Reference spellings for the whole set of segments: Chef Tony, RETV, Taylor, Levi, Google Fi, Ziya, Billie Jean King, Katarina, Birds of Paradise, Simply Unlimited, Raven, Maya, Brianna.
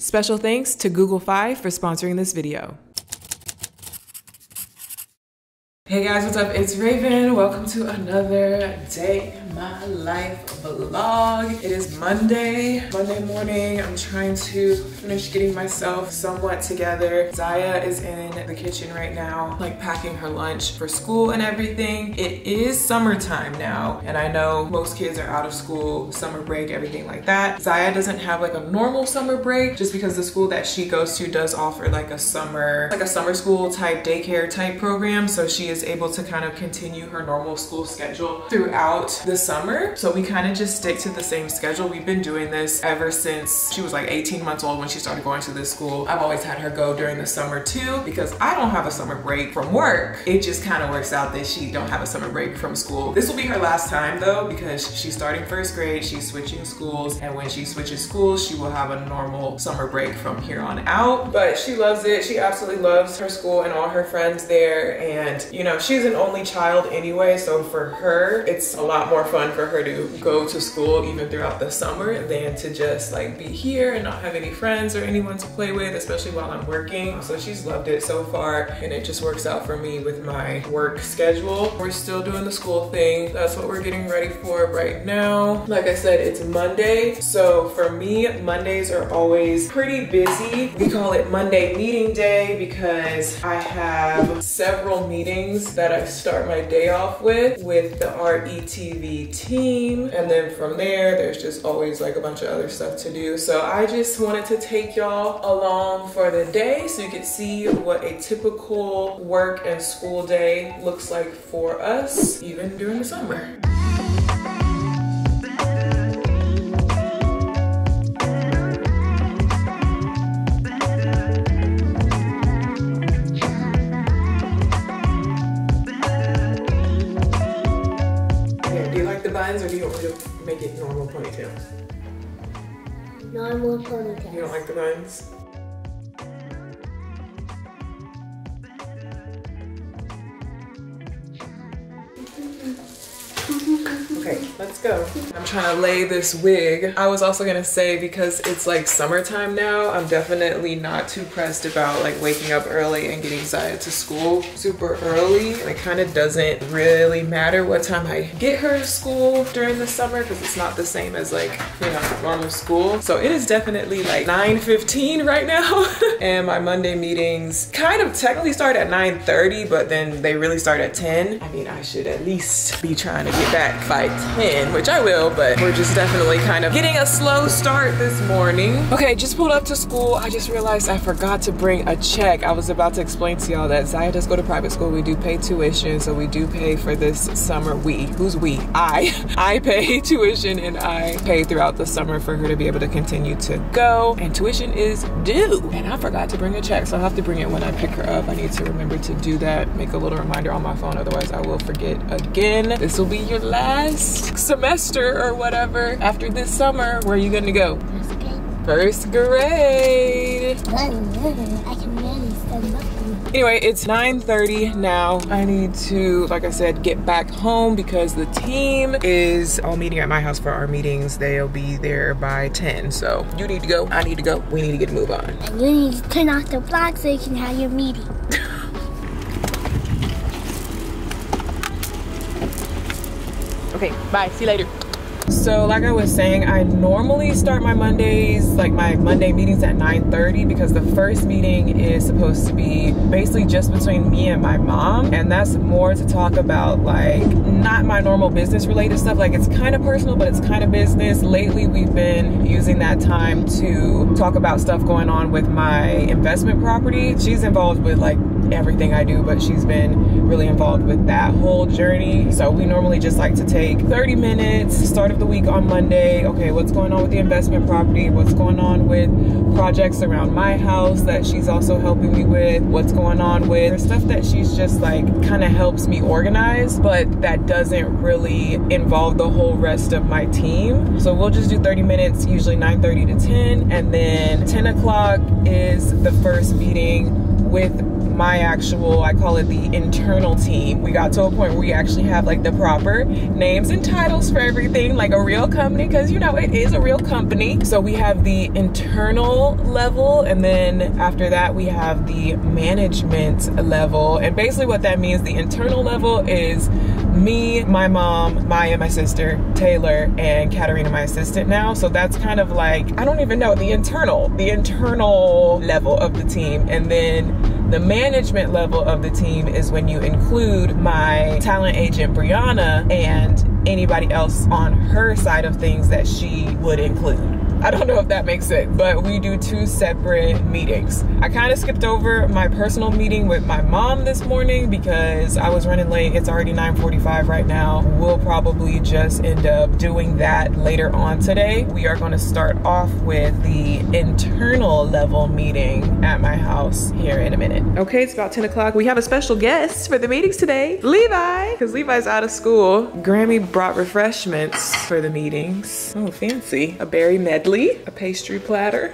Special thanks to Google Fi for sponsoring this video. Hey guys, what's up? It's Raven. Welcome to another day in my life vlog. It is Monday morning. I'm trying to finish getting myself somewhat together. Ziya is in the kitchen right now, like packing her lunch for school and everything. It is summertime now, and I know most kids are out of school, summer break, everything like that. Ziya doesn't have like a normal summer break just because the school that she goes to does offer like a summer school type daycare type program, so she is able to kind of continue her normal school schedule throughout the summer. So we kind of just stick to the same schedule. We've been doing this ever since she was like 18 months old when she started going to this school. I've always had her go during the summer too, because I don't have a summer break from work. It just kind of works out that she don't have a summer break from school. This will be her last time though, because she's starting first grade, she's switching schools, and when she switches schools, she will have a normal summer break from here on out. But she loves it. She absolutely loves her school and all her friends there, and you know, she's an only child anyway, so for her, it's a lot more fun for her to go to school even throughout the summer than to just like be here and not have any friends or anyone to play with, especially while I'm working. So she's loved it so far, and it just works out for me with my work schedule. We're still doing the school thing. That's what we're getting ready for right now. Like I said, it's Monday. So for me, Mondays are always pretty busy. We call it Monday meeting day because I have several meetings that I start my day off with the RETV team, and then from there there's just always like a bunch of other stuff to do. So I just wanted to take y'all along for the day so you can see what a typical work and school day looks like for us, even during the summer. Or do you want me to make it normal ponytails? Normal ponytails. You don't like the buns? Okay, let's go. I'm trying to lay this wig. I was also gonna say, because it's like summertime now, I'm definitely not too pressed about like waking up early and getting Ziya to school super early. It kind of doesn't really matter what time I get her to school during the summer, because it's not the same as like, you know, normal school. So it is definitely like 9:15 right now. And my Monday meetings kind of technically start at 9:30, but then they really start at 10. I mean, I should at least be trying to get back by 10, which I will, but we're just definitely kind of getting a slow start this morning. Okay, just pulled up to school. I just realized I forgot to bring a check. I was about to explain to y'all that Ziya does go to private school. We do pay tuition, so we do pay for this summer. We, who's we? I pay tuition, and I pay throughout the summer for her to be able to continue to go, and tuition is due. And I forgot to bring a check, so I'll have to bring it when I pick her up. I need to remember to do that, make a little reminder on my phone, otherwise I will forget again. This will be your last semester or whatever after this summer. Where are you gonna go? First grade. I can manage so much. Anyway, it's 9:30 now. I need to, like I said, get back home because the team is all meeting at my house for our meetings. They'll be there by 10. So you need to go, I need to go, we need to get a move on. And you need to turn off the vlog so you can have your meeting. Okay, bye, see you later. So like I was saying, I normally start my Mondays, like my Monday meetings at 9:30, because the first meeting is supposed to be basically just between me and my mom. And that's more to talk about like not my normal business related stuff. Like it's kind of personal, but it's kind of business. Lately, we've been using that time to talk about stuff going on with my investment property. She's involved with like everything I do, but she's been really involved with that whole journey. So we normally just like to take 30 minutes, start of the week on Monday. Okay, what's going on with the investment property? What's going on with projects around my house that she's also helping me with? What's going on with her stuff that she's just like kind of helps me organize, but that doesn't really involve the whole rest of my team. So we'll just do 30 minutes, usually 9:30 to 10. And then 10 o'clock is the first meeting with my actual, I call it the internal team. We got to a point where we actually have like the proper names and titles for everything, like a real company, because you know, it is a real company. So we have the internal people level, and then after that we have the management level. And basically what that means, the internal level is me, my mom, Maya, my sister, Taylor, and Katarina, my assistant now. So that's kind of like, I don't even know, the internal level of the team. And then the management level of the team is when you include my talent agent, Brianna, and anybody else on her side of things that she would include. I don't know if that makes sense, but we do two separate meetings. I kind of skipped over my personal meeting with my mom this morning because I was running late. It's already 9:45 right now. We'll probably just end up doing that later on today. We are going to start off with the internal level meeting at my house here in a minute. Okay, it's about 10 o'clock. We have a special guest for the meetings today, Levi, because Levi's out of school. Grammy brought refreshments for the meetings. Oh, fancy. A berry medley. A pastry platter.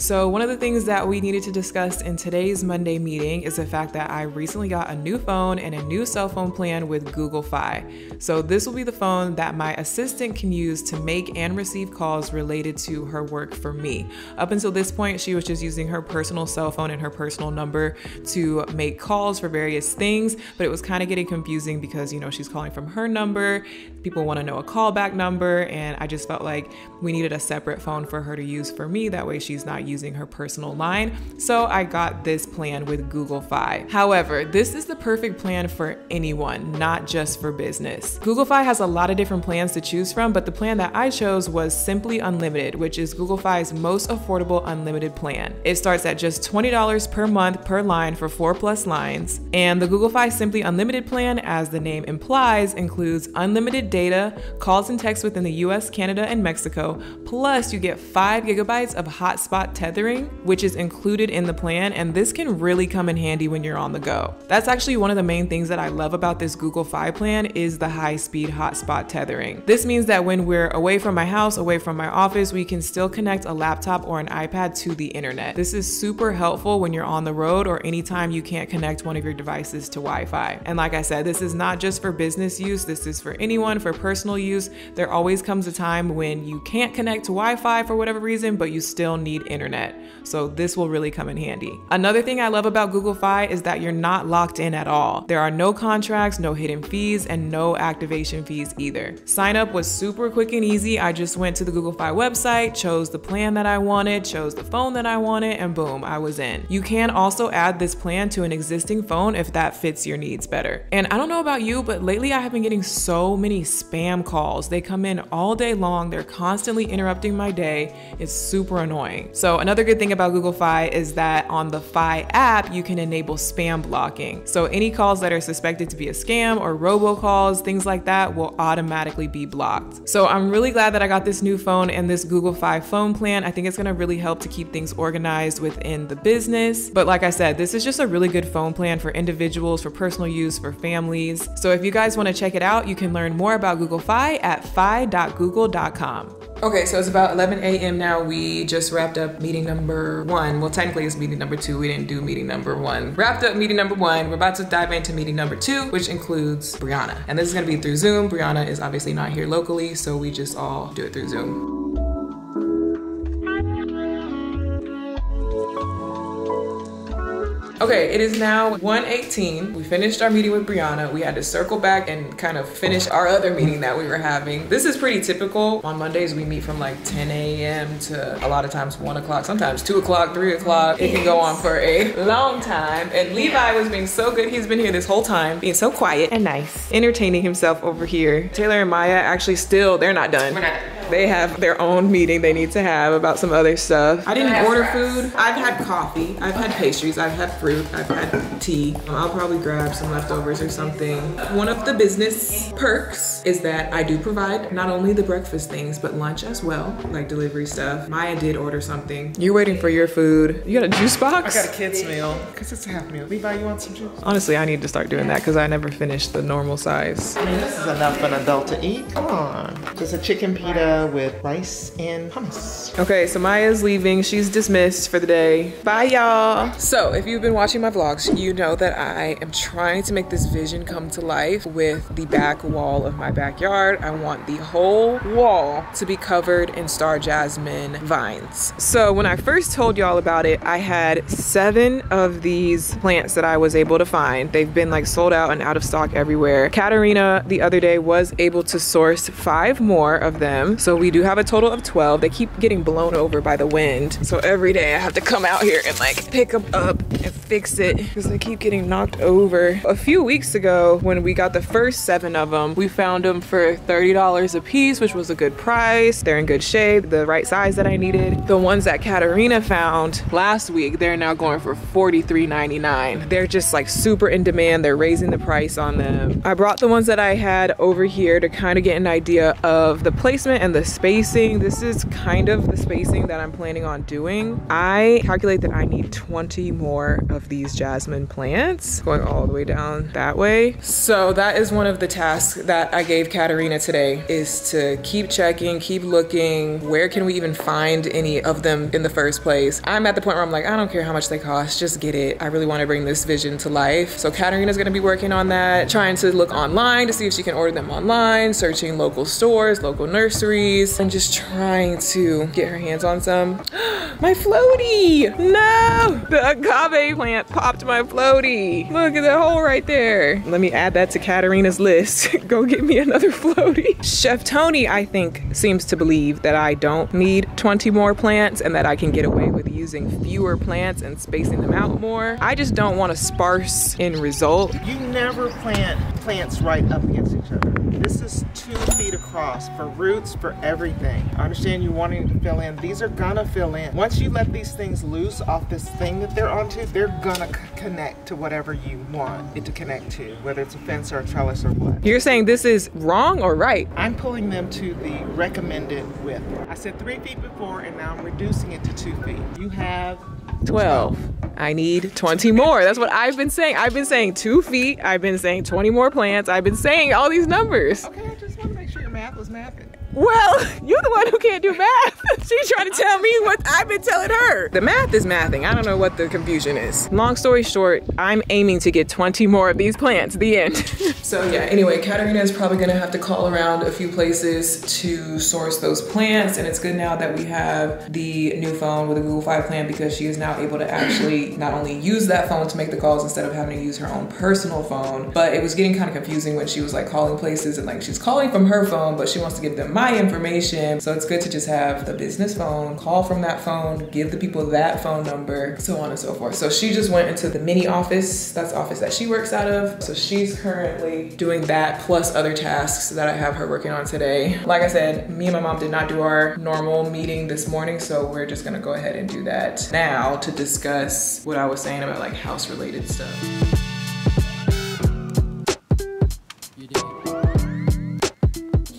So one of the things that we needed to discuss in today's Monday meeting is the fact that I recently got a new phone and a new cell phone plan with Google Fi. So this will be the phone that my assistant can use to make and receive calls related to her work for me. Up until this point, she was just using her personal cell phone and her personal number to make calls for various things, but it was kind of getting confusing because, you know, she's calling from her number, people want to know a callback number, and I just felt like we needed a separate phone for her to use for me. That way she's not using her personal line. So I got this plan with Google Fi. However, this is the perfect plan for anyone, not just for business. Google Fi has a lot of different plans to choose from, but the plan that I chose was Simply Unlimited, which is Google Fi's most affordable unlimited plan. It starts at just $20 per month per line for 4+ lines. And the Google Fi Simply Unlimited plan, as the name implies, includes unlimited data, calls and texts within the US, Canada, and Mexico, plus you get 5 gigabytes of hotspot tethering, which is included in the plan, and this can really come in handy when you're on the go. That's actually one of the main things that I love about this Google Fi plan is the high-speed hotspot tethering. This means that when we're away from my house, away from my office, we can still connect a laptop or an iPad to the internet. This is super helpful when you're on the road or anytime you can't connect one of your devices to Wi-Fi. And like I said, this is not just for business use, this is for anyone, for personal use. There always comes a time when you can't connect to Wi-Fi for whatever reason, but you still need internet. So this will really come in handy. Another thing I love about Google Fi is that you're not locked in at all. There are no contracts, no hidden fees, and no activation fees either. Sign up was super quick and easy. I just went to the Google Fi website, chose the plan that I wanted, chose the phone that I wanted, and boom, I was in. You can also add this plan to an existing phone if that fits your needs better. And I don't know about you, but lately I have been getting so many spam calls. They come in all day long. They're constantly interrupting my day. It's super annoying. So another good thing about Google Fi is that on the Fi app, you can enable spam blocking. So any calls that are suspected to be a scam or robocalls, things like that will automatically be blocked. So I'm really glad that I got this new phone and this Google Fi phone plan. I think it's gonna really help to keep things organized within the business. But like I said, this is just a really good phone plan for individuals, for personal use, for families. So if you guys wanna check it out, you can learn more about Google Fi at fi.google.com. Okay, so it's about 11 a.m. now. We just wrapped up meeting number one. Well, technically it's meeting number two. We didn't do meeting number one. Wrapped up meeting number one. We're about to dive into meeting number two, which includes Brianna. And this is gonna be through Zoom. Brianna is obviously not here locally, so we just all do it through Zoom. Okay, it is now 1:18. We finished our meeting with Brianna. We had to circle back and kind of finish our other meeting that we were having. This is pretty typical. On Mondays, we meet from like 10 a.m. to a lot of times 1 o'clock, sometimes 2 o'clock, 3 o'clock. It can go on for a long time. And Levi was being so good. He's been here this whole time, being so quiet and nice, entertaining himself over here. Taylor and Maya actually still, they're not done. We're not done. They have their own meeting they need to have about some other stuff. I didn't order food. I've had coffee. I've had pastries. I've had fruit. I've had tea. I'll probably grab some leftovers or something. One of the business perks is that I do provide not only the breakfast things, but lunch as well, like delivery stuff. Maya did order something. You're waiting for your food. You got a juice box? I got a kid's meal, because it's a half meal. Levi, you want some juice? Honestly, I need to start doing that, because I never finished the normal size. I mean, this is enough for an adult to eat. Come on. Just a chicken pita with rice and hummus. Okay, so Maya's leaving. She's dismissed for the day. Bye, y'all. So if you've been watching my vlogs, you know that I am trying to make this vision come to life with the back wall of my backyard. I want the whole wall to be covered in star jasmine vines. So when I first told y'all about it, I had 7 of these plants that I was able to find. They've been like sold out and out of stock everywhere. Katarina the other day was able to source 5 more of them. So we do have a total of 12. They keep getting blown over by the wind. So every day I have to come out here and like pick them up and fix it because they keep getting knocked over. A few weeks ago when we got the first 7 of them, we found them for $30 a piece, which was a good price. They're in good shape, the right size that I needed. The ones that Katarina found last week, they're now going for $43.99. They're just like super in demand. They're raising the price on them. I brought the ones that I had over here to kind of get an idea of the placement and the spacing. This is kind of the spacing that I'm planning on doing. I calculate that I need 20 more of these jasmine plants going all the way down that way. So that is one of the tasks that I gave Katarina today, is to keep checking, keep looking, where can we even find any of them in the first place. I'm at the point where I'm like, I don't care how much they cost, just get it. I really want to bring this vision to life. So Katarina's going to be working on that, trying to look online to see if she can order them online, searching local stores, local nurseries, and just trying to get her hands on some. My floaty! No! The agave plant popped my floaty. Look at that hole right there. Let me add that to Katarina's list. Go get me another floaty. Chef Tony, I think, seems to believe that I don't need 20 more plants and that I can get away with using fewer plants and spacing them out more. I just don't want a sparse end result. You never plant plants right up against each other. This is 2 feet across for roots, for everything. I understand you wanting to fill in. These are gonna fill in. Once you let these things loose off this thing that they're onto, they're gonna connect to whatever you want it to connect to, whether it's a fence or a trellis or what. You're saying this is wrong or right? I'm pulling them to the recommended width. I said 3 feet before and now I'm reducing it to 2 feet. You have 12. I need 20 more. That's what I've been saying. I've been saying 2 feet. I've been saying 20 more plants. I've been saying all these numbers. Okay, I just want to make sure your math was mapping. Well, you're the one who can't do math. She's trying to tell me what I've been telling her. The math is mathing. I don't know what the confusion is. Long story short, I'm aiming to get 20 more of these plants, the end. So yeah, anyway, Katarina is probably gonna have to call around a few places to source those plants. And it's good now that we have the new phone with a Google Fi plan, because she is now able to actually not only use that phone to make the calls instead of having to use her own personal phone. But it was getting kind of confusing when she was like calling places and like she's calling from her phone, but she wants to give them my information. So it's good to just have the business phone, call from that phone, give the people that phone number, so on and so forth. So she just went into the mini office. That's the office that she works out of. So she's currently doing that plus other tasks that I have her working on today. Like I said, me and my mom did not do our normal meeting this morning, so we're just gonna go ahead and do that now to discuss what I was saying about like house related stuff.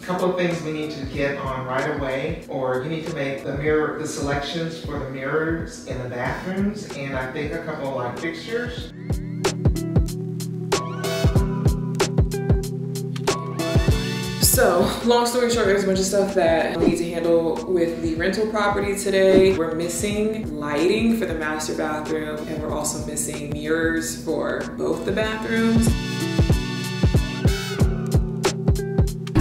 Couple of things we need to get on right away, or you need to make the selections for the mirrors in the bathrooms, and I think a couple of like fixtures. So, long story short, there's a bunch of stuff that we need to handle with the rental property today. We're missing lighting for the master bathroom, and we're also missing mirrors for both the bathrooms.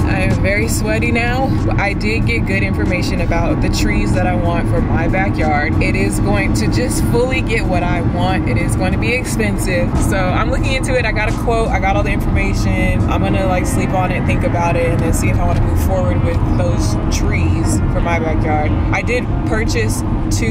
I am very sweaty now. I did get good information about the trees that I want for my backyard. It is going to just fully get what I want. It is going to be expensive. So I'm looking into it. I got a quote. I got all the information. I'm gonna like sleep on it, think about it, and then see if I want to move forward with those trees for my backyard. I did purchase 2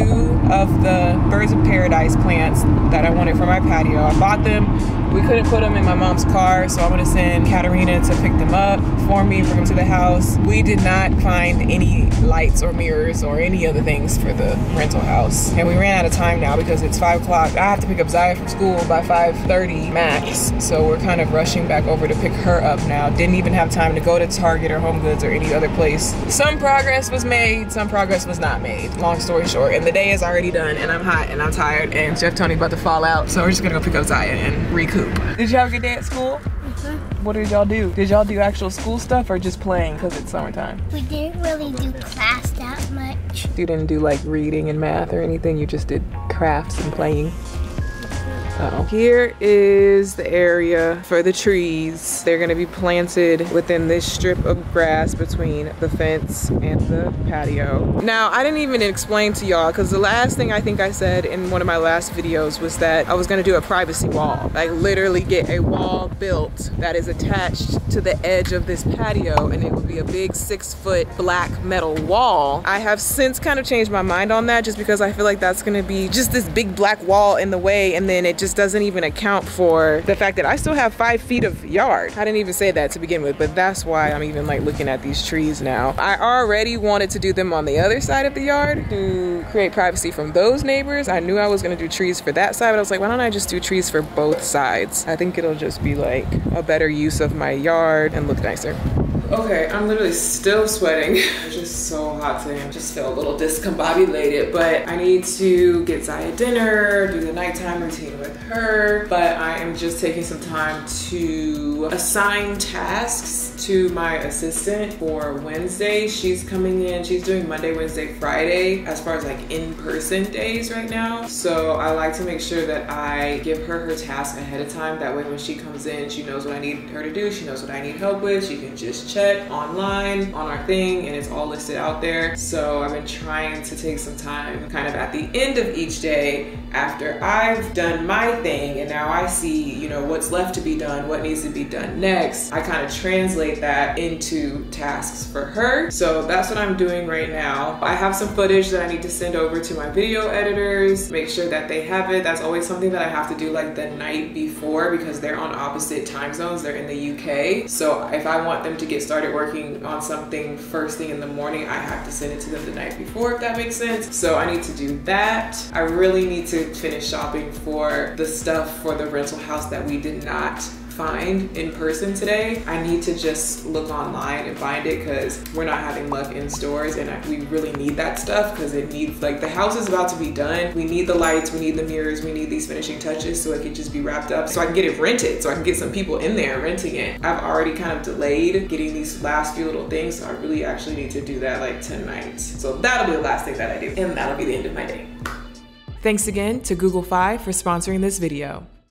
of the Birds of Paradise plants that I wanted for my patio. I bought them. We couldn't put them in my mom's car, so I'm gonna send Katarina to pick them up for me and bring them to the house. We did not find any lights or mirrors or any other things for the rental house. And we ran out of time now because it's 5 o'clock. I have to pick up Ziya from school by 5:30 max. So we're kind of rushing back over to pick her up now. Didn't even have time to go to Target or HomeGoods or any other place. Some progress was made, some progress was not made. Long story short, and the day is already done and I'm hot and I'm tired and Chef Tony about to fall out. So we're just gonna go pick up Ziya and recoup. Did y'all have a good day at school? Mm-hmm. What did y'all do? Did y'all do actual school stuff or just playing because it's summertime? We didn't really do class that much. You didn't do like reading and math or anything? You just did crafts and playing? Uh-oh. Here is the area for the trees. They're gonna be planted within this strip of grass between the fence and the patio. Now, I didn't even explain to y'all, because the last thing I think I said in one of my last videos was that I was gonna do a privacy wall. Like literally get a wall built that is attached to the edge of this patio and it would be a big 6-foot black metal wall. I have since kind of changed my mind on that just because I feel like that's gonna be just this big black wall in the way, and then it just doesn't even account for the fact that I still have 5 feet of yard. I didn't even say that to begin with, but that's why I'm even like looking at these trees now. I already wanted to do them on the other side of the yard to create privacy from those neighbors. I knew I was gonna do trees for that side, but I was like, why don't I just do trees for both sides? I think it'll just be like a better use of my yard and look nicer. Okay, I'm literally still sweating. It's just so hot today. I just feel a little discombobulated, but I need to get Ziya dinner, do the nighttime routine with her, but I am just taking some time to assign tasks to my assistant for Wednesday. She's coming in, she's doing Monday, Wednesday, Friday, as far as like in-person days right now. So I like to make sure that I give her task ahead of time. That way when she comes in, she knows what I need her to do, she knows what I need help with, she can just check online on our thing and it's all listed out there. So I've been trying to take some time kind of at the end of each day after I've done my thing and now I see, you know, what's left to be done, what needs to be done next. I kind of translate that into tasks for her. So that's what I'm doing right now. I have some footage that I need to send over to my video editors, make sure that they have it. That's always something that I have to do like the night before because they're on opposite time zones. They're in the UK. So if I want them to get started working on something first thing in the morning, I have to send it to them the night before, if that makes sense. So I need to do that. I really need to finish shopping for the stuff for the rental house that we did not find in person today. I need to just look online and find it because we're not having luck in stores and we really need that stuff because it needs, like the house is about to be done. We need the lights, we need the mirrors, we need these finishing touches so it can just be wrapped up so I can get it rented, so I can get some people in there renting it. I've already kind of delayed getting these last few little things, so I really actually need to do that like tonight. So that'll be the last thing that I do and that'll be the end of my day. Thanks again to Google Fi for sponsoring this video.